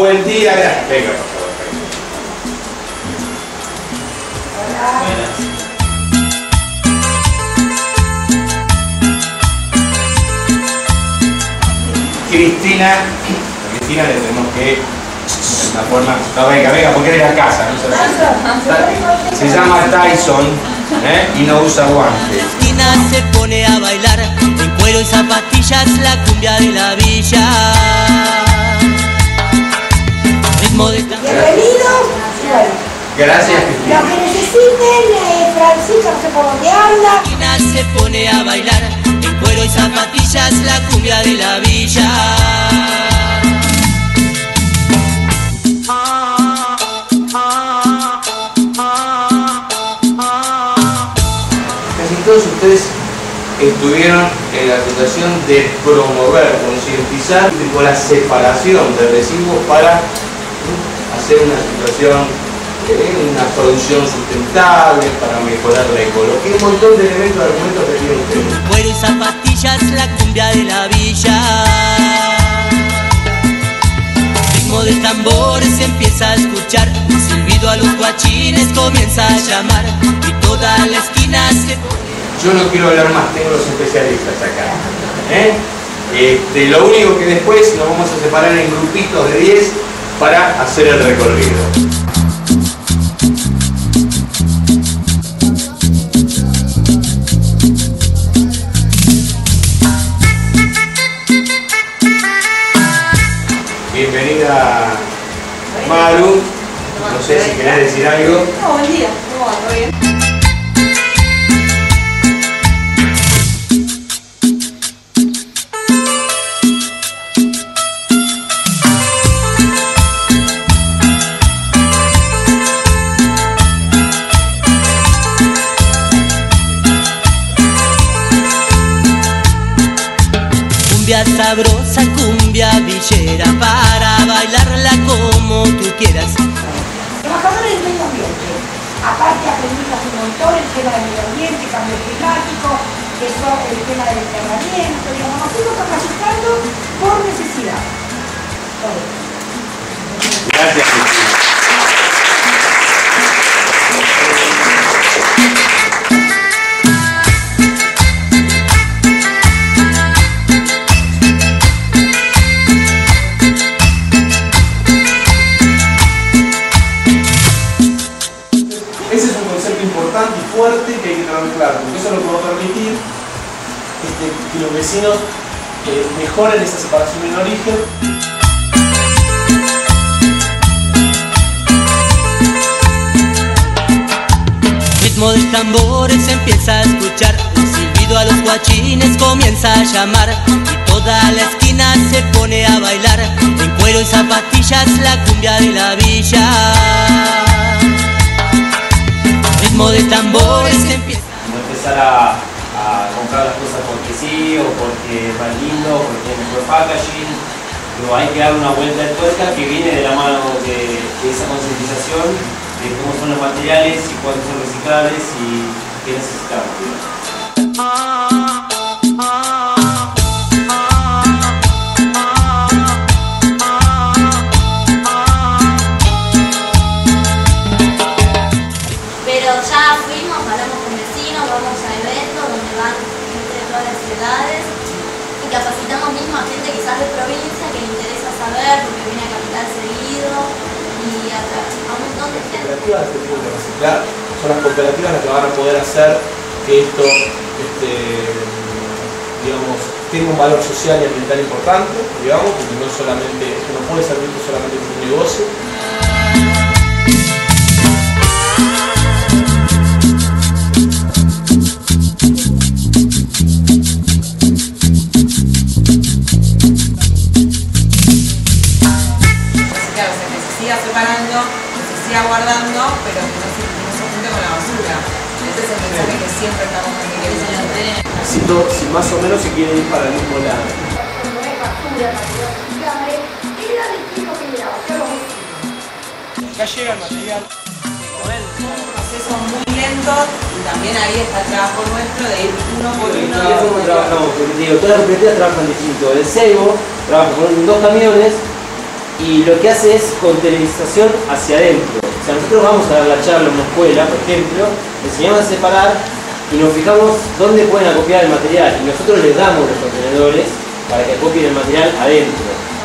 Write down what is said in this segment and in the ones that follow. Buen día, gracias. Venga, por favor. Hola. Buenas. Cristina, le tenemos que, de una forma, venga, porque es de la casa, ¿no? Se llama Tyson, ¿eh? Y no usa guantes. Cristina se pone a bailar, en cuero y zapatillas, la cumbia de la villa. Ritmo de... Bienvenido. Gracias, Cristina. Lo que necesiten, Francisco, no sé por dónde anda. Cristina se pone a bailar, cuero y zapatillas, la cumbia de la villa. Casi todos ustedes estuvieron en la situación de promover, concientizar con la separación de residuos para hacer una situación, una producción sustentable, para mejorar la ecología, un montón de elementos, argumentos que tienen ustedes. Cuero y zapatillas, la cumbia de la villa. Ritmo de tambores empieza a escuchar, silbido a los guachines comienza a llamar, y toda la esquina se... Yo no quiero hablar más, tengo los especialistas acá. Lo único que después nos vamos a separar en grupitos de 10 para hacer el recorrido. Bienvenida, Maru. No sé si querés decir algo. No, buen día. ¿Cómo va? ¿Todo bien? Cumbia sabrosa, cumbia villera, para bailarla como tú quieras. Trabajadores del medio ambiente, aparte aprendimos un montón el tema del medio ambiente, cambio climático, el tema del enterramiento, digamos, nos fuimos capacitando por necesidad. Todo. Gracias, Cristina. Fuerte que hay que tener claro, porque eso nos va a permitir que los vecinos mejoren esa separación en origen. Ritmo de tambores empieza a escuchar, un silbido a los guachines comienza a llamar, y toda la esquina se pone a bailar, en cuero y zapatillas, la cumbia de la villa. De tambores empieza a empezar a comprar las cosas porque sí, o porque es más lindo, porque es mejor packaging, pero hay que dar una vuelta de tuerca que viene de la mano de esa concientización de cómo son los materiales y cuántos son reciclables y qué necesitamos. Capacitamos mismo a gente quizás de provincia que le interesa saber porque viene a Capital seguido y a un montón de gente. Las cooperativas que tienen que reciclar son las cooperativas las que van a poder hacer que esto digamos, tenga un valor social y ambiental importante, digamos, porque no solamente, esto no puede servir solamente como un negocio. Guardando, pero que no se junte con la basura. Ese es el mensaje que siempre estamos teniendo. Si más o menos se quiere ir para el mismo lado. Acá llega el material. Procesos muy lentos y también ahí está el trabajo nuestro de ir uno por uno. Y es como trabajamos, porque digo, todas las cooperativas trabajan distinto. El Ceibo trabaja con 2 camiones. y lo que hace es conterización hacia adentro. O sea, nosotros vamos a dar la charla en una escuela, por ejemplo, enseñamos a separar y nos fijamos dónde pueden acopiar el material, y nosotros les damos los contenedores para que acopien el material adentro.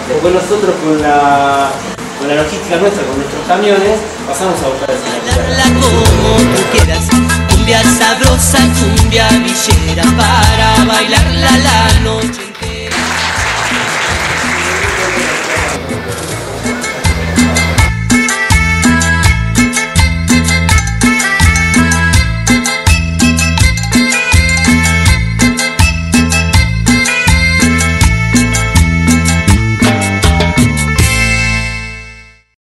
Después nosotros con la logística nuestra, con nuestros camiones, pasamos a buscar ese material. Como tú quieras, cumbia sabrosa, cumbia villera, para bailarla.